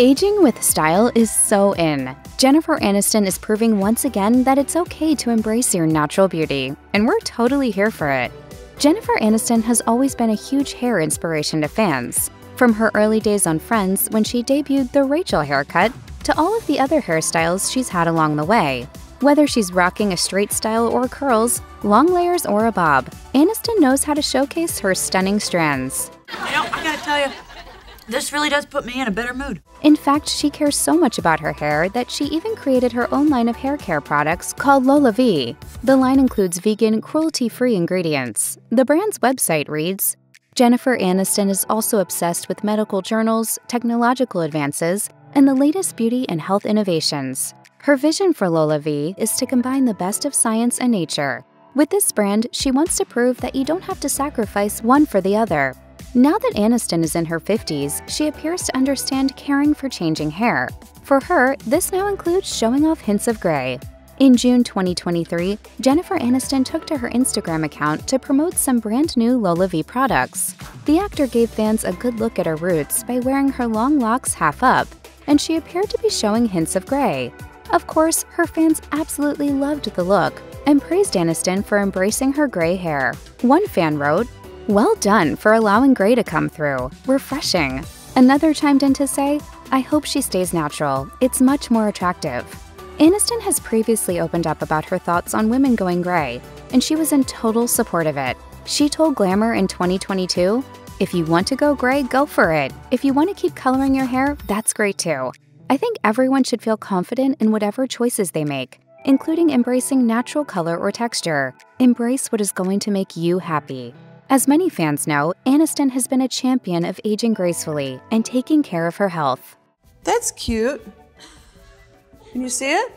Aging with style is so in. Jennifer Aniston is proving once again that it's okay to embrace your natural beauty, and we're totally here for it. Jennifer Aniston has always been a huge hair inspiration to fans. From her early days on Friends, when she debuted the Rachel haircut, to all of the other hairstyles she's had along the way. Whether she's rocking a straight style or curls, long layers or a bob, Aniston knows how to showcase her stunning strands. I gotta tell you, this really does put me in a better mood. In fact, she cares so much about her hair that she even created her own line of hair care products called LolaVie. The line includes vegan, cruelty-free ingredients. The brand's website reads, Jennifer Aniston is also obsessed with medical journals, technological advances, and the latest beauty and health innovations. Her vision for LolaVie is to combine the best of science and nature. With this brand, she wants to prove that you don't have to sacrifice one for the other. Now that Aniston is in her 50s, she appears to understand caring for changing hair. For her, this now includes showing off hints of gray. In June 2023, Jennifer Aniston took to her Instagram account to promote some brand new LolaVie products. The actor gave fans a good look at her roots by wearing her long locks half up, and she appeared to be showing hints of gray. Of course, her fans absolutely loved the look and praised Aniston for embracing her gray hair. One fan wrote, "Well done for allowing gray to come through. Refreshing." Another chimed in to say, "I hope she stays natural. It's much more attractive." Aniston has previously opened up about her thoughts on women going gray, and she was in total support of it. She told Glamour in 2022, "If you want to go gray, go for it. If you want to keep coloring your hair, that's great too. I think everyone should feel confident in whatever choices they make, including embracing natural color or texture. Embrace what is going to make you happy." As many fans know, Aniston has been a champion of aging gracefully and taking care of her health. That's cute. Can you see it?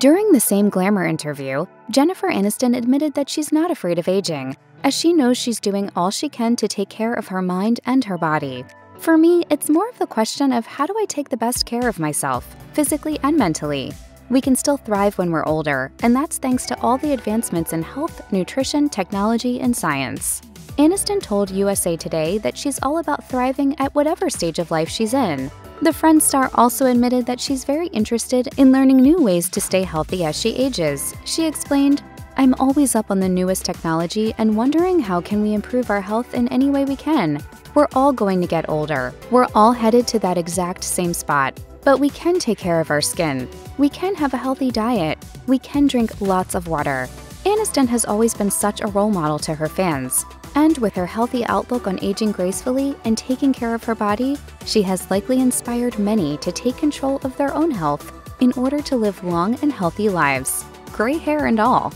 During the same Glamour interview, Jennifer Aniston admitted that she's not afraid of aging, as she knows she's doing all she can to take care of her mind and her body. "For me, it's more of the question of how do I take the best care of myself, physically and mentally? We can still thrive when we're older, and that's thanks to all the advancements in health, nutrition, technology, and science." Aniston told USA Today that she's all about thriving at whatever stage of life she's in. The Friends star also admitted that she's very interested in learning new ways to stay healthy as she ages. She explained, "I'm always up on the newest technology and wondering how can we improve our health in any way we can. We're all going to get older. We're all headed to that exact same spot. But we can take care of our skin. We can have a healthy diet. We can drink lots of water." Aniston has always been such a role model to her fans. And with her healthy outlook on aging gracefully and taking care of her body, she has likely inspired many to take control of their own health in order to live long and healthy lives, gray hair and all.